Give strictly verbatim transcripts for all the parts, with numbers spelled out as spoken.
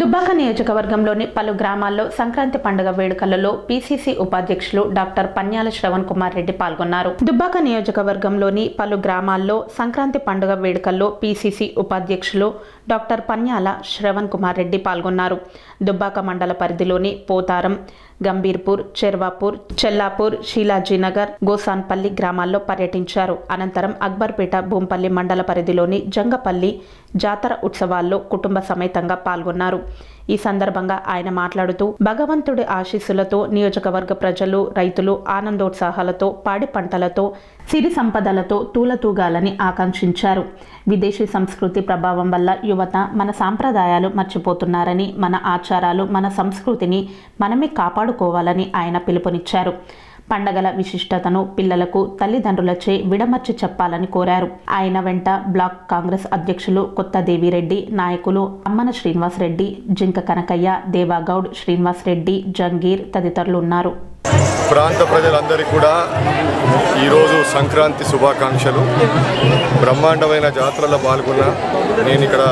దుబ్బాక నియోజకవర్గంలోని పలు గ్రామాల్లో సంక్రాంతి పండుగ వేడుకలలో పీసీసీ ఉపాధ్యక్షులు డాక్టర్ పన్యాల శ్రవణ్ కుమార్ రెడ్డి పాల్గొన్నారు. దుబ్బాక నియోజకవర్గంలోని పలు గ్రామాల్లో సంక్రాంతి పండుగ వేడుకల్లో పీసీసీ ఉపాధ్యక్షులు డాక్టర్ పన్యాల శ్రవణ్ కుమార్ రెడ్డి పాల్గొన్నారు. దుబ్బాక మండల పరిధిలోని పోతారం, గంబీర్పూర్, చెర్వాపూర్, చెల్లాపూర్, शीलाजी नगर, गोसानपल्लि గ్రామాల్లో పర్యటించారు. అనంతరం అక్బర్పేట, భూంపల్లి మండల పరిధిలోని జంగపల్లి జాతర ఉత్సవాల్లో కుటుంబ సమేతంగా పాల్గొన్నారు. ఈ సందర్భంగా ఆయన మాట్లాడుతూ భగవంతుడి ఆశీస్సులతో నియోజకవర్గ ప్రజలు, రైతులు ఆనందోత్సాహాలతో, పాడి పంటలతో, సిరి సంపదలతో తూలతూగాలని ఆకాంక్షించారు. విదేశీ సంస్కృతి ప్రభావం వల్ల యువత మన సాంప్రదాయాలు మర్చిపోతున్నారని, మన ఆచారాలు, మన సంస్కృతిని మనమే కాపాడుకోవాలని ఆయన పిలుపునిచ్చారు. పండగల విశిష్టతను పిల్లలకు తల్లిదండ్రులచే విడమర్చి చెప్పాలని కోరారు. ఆయన వెంట బ్లాక్ కాంగ్రెస్ అధ్యక్షులు కొత్త దేవి రెడ్డి, నాయకులు అమ్మన శ్రీనివాస్ రెడ్డి, జింక కనకయ్య, దేవా గౌడ్, శ్రీనివాస్ రెడ్డి, జంగీర్ తదితరులు ఉన్నారు. ప్రాంత ప్రజలందరికీ కూడా ఈరోజు సంక్రాంతి శుభాకాంక్షలు. బ్రహ్మాండమైన జాతరలో పాల్గొన్న నేను ఇక్కడ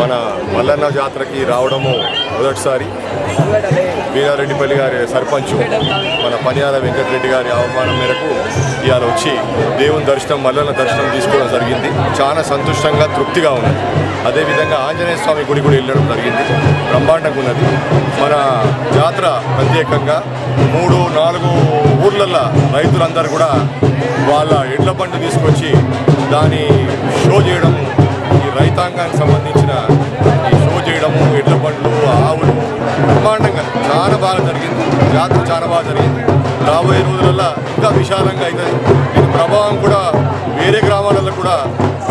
మన మల్లన్న జాతరకి రావడము మొదటిసారి. వీరారెడ్డిపల్లి గారి సర్పంచ్ మన పనియాల వెంకటరెడ్డి గారి ఆహ్వానం మేరకు ఇవాళ వచ్చి దేవుని దర్శనం, మల్లన్న దర్శనం తీసుకోవడం జరిగింది. చాలా సంతోషంగా, తృప్తిగా ఉన్నది. అదేవిధంగా ఆంజనేయస్వామి గుడి కూడా వెళ్ళడం జరిగింది. బ్రహ్మాండంగా ఉన్నది. మన జాతర ప్రత్యేకంగా మూడు నాలుగు ఊర్లల్లో రైతులందరూ కూడా వాళ్ళ ఎడ్ల బండి తీసుకొచ్చి దాన్ని షో చేయడం, ఈ రైతాంగానికి సంబంధించిన ఈ షో చేయడము, ఎడ్ల బండ్లు, ఆవులు బ్రహ్మాండంగా చాలా బాగా జరిగింది. జాతర చాలా బాగా జరిగింది. రాబోయే రోజులల్లో ఇంకా విశాలంగా అవుతుంది. దీని ప్రభావం కూడా వేరే గ్రామాలలో కూడా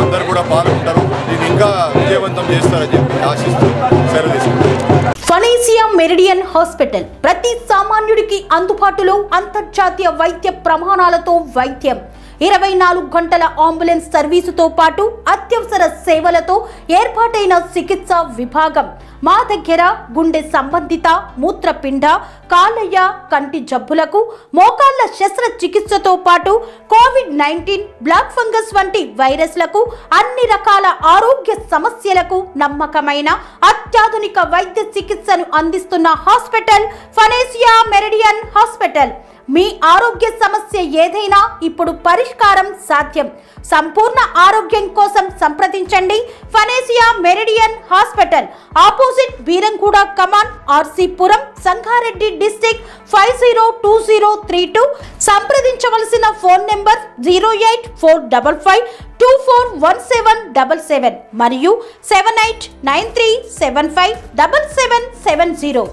అందరు కూడా పాల్గొంటారు. దీన్ని ఇంకా విజయవంతం చేస్తారని చెప్పి ఆశిస్తూ సెలవు తీసుకుంటారు. ఫనేసియా మెరిడియన్ హాస్పిటల్ ప్రతి సామాన్యుడికి అందుబాటులో అంతర్జాతీయ వైద్య ప్రమాణాలతో వైద్యం, ఇరవై నాలుగు గంటల అంబులెన్స్ సర్వీసుతో పాటు అత్యవసర సేవలతో ఏర్పాటైన చికిత్సా విభాగం. మా దగ్గర గుండె సంబంధిత, మూత్రపిండ, కాలేయ, కంటి జబ్బులకు, మోకాళ్ల శస్త్రచికిత్సతో పాటు కోవిడ్ నైన్టీన్, బ్లాక్ ఫంగస్ వంటి వైరస్లకు, అన్ని రకాల ఆరోగ్య సమస్యలకు నమ్మకమైన అత్యాధునిక వైద్య చికిత్సను అందిస్తున్న హాస్పిటల్ ఫనేసియా మెరిడియన్ హాస్పిటల్. మీ ఆరోగ్య సమస్య ఏదైనా ఇప్పుడు పరిష్కారం సాధ్యం. సంపూర్ణ ఆరోగ్యం కోసం సంప్రదించండి ఫనేసియా మెరిడియన్ హాస్పిటల్. ఆపోజిట్ వీరంగూడా కమాండ్, RC Puram, Sangareddy district five zero two zero three two. సంప్రదించవలసిన phone number zero eight four double five two four one seven double seven మరియు seven eight nine three seven five double seven seven zero.